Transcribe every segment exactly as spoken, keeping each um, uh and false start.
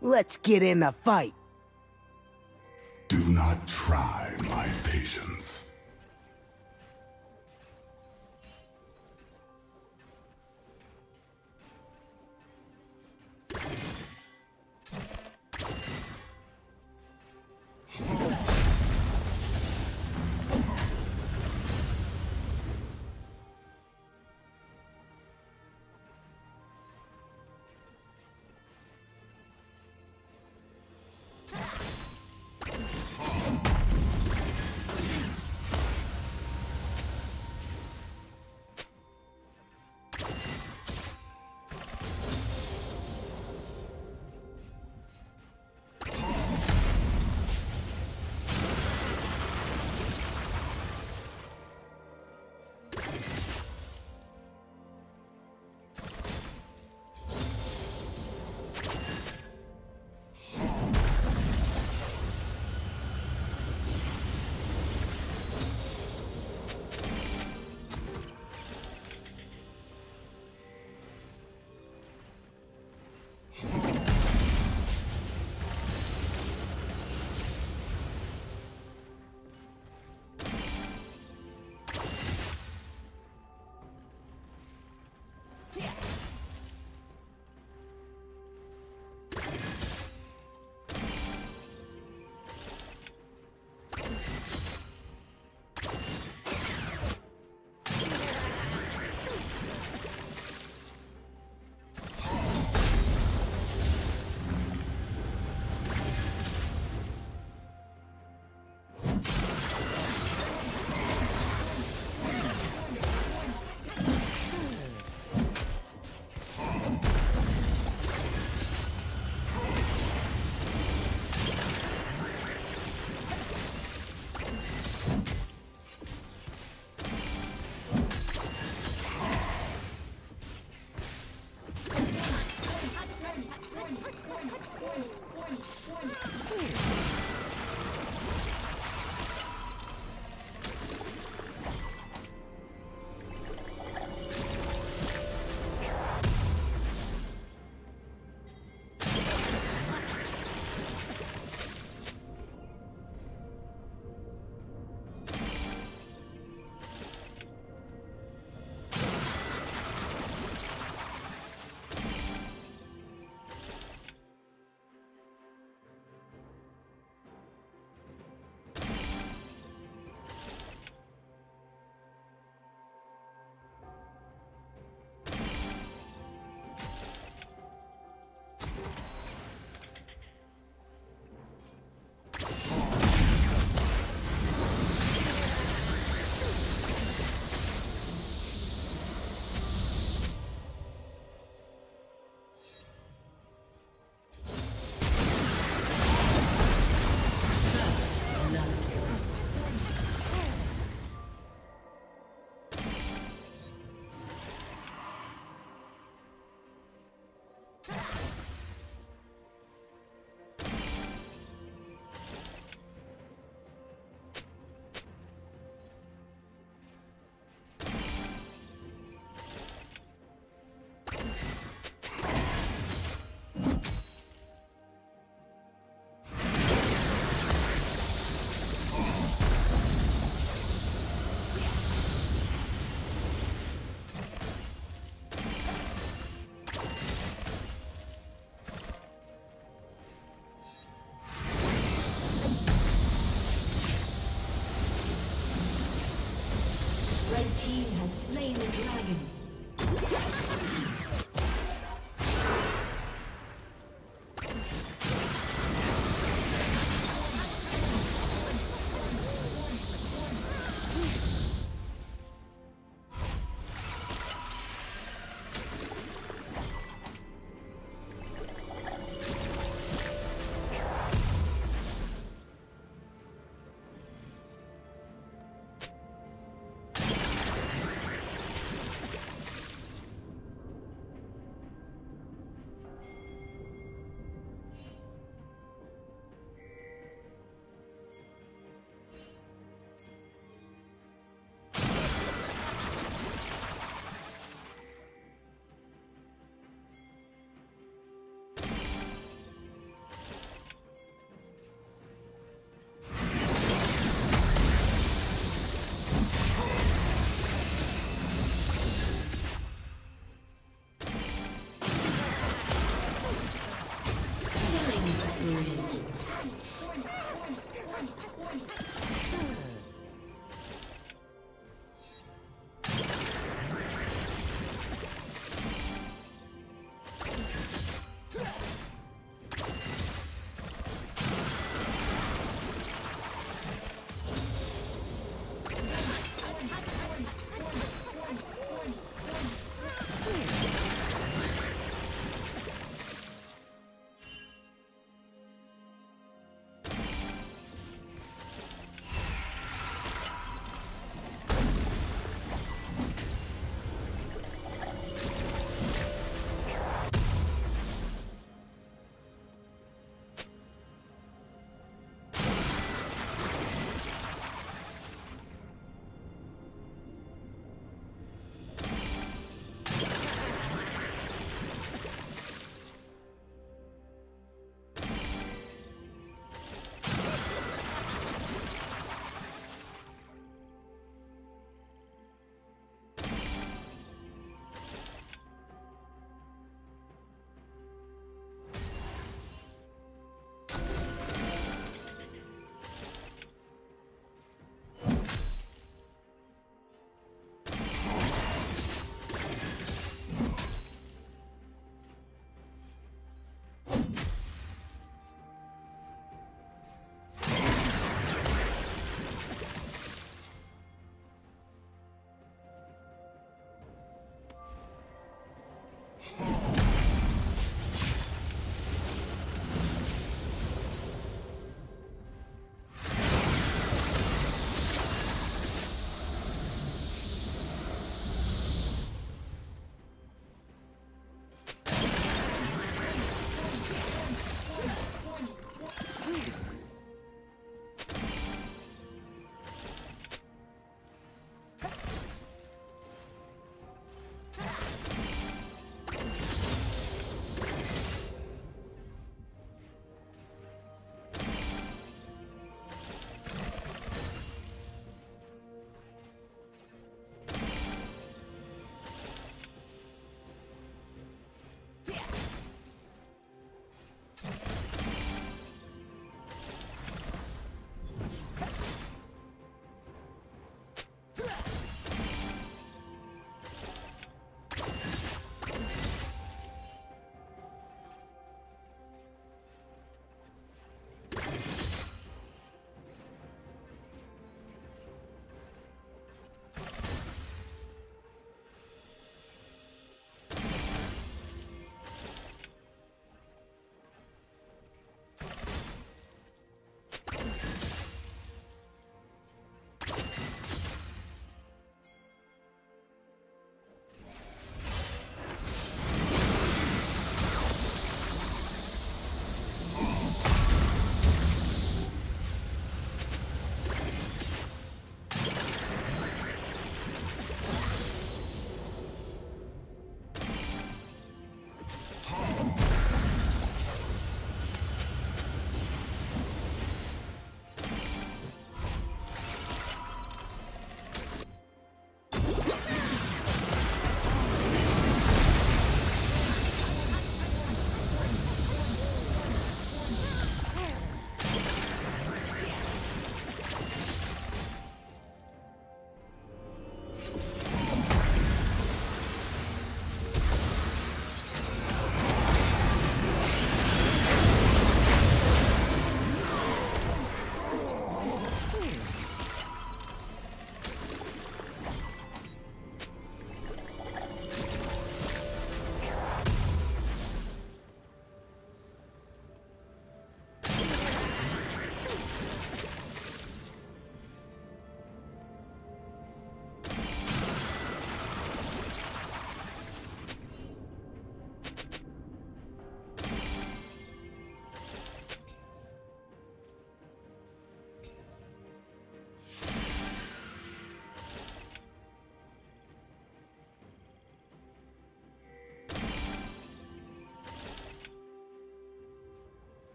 Let's get in the fight. Do not try my patience.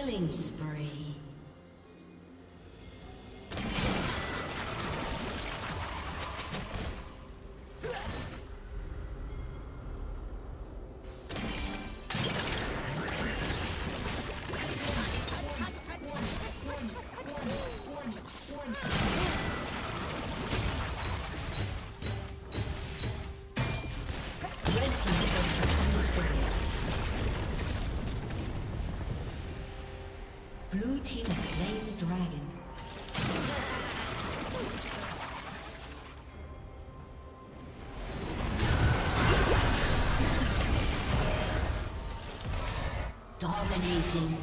Killing spree. Blue team has slain the dragon. Dominating.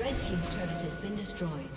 Red team's turret has been destroyed.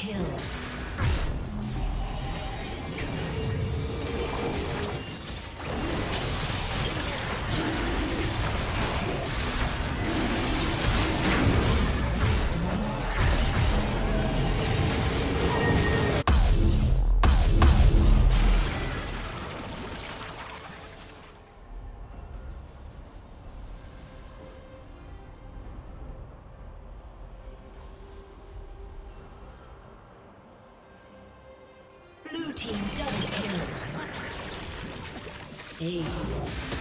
Kill. Blue team double kill. Aced.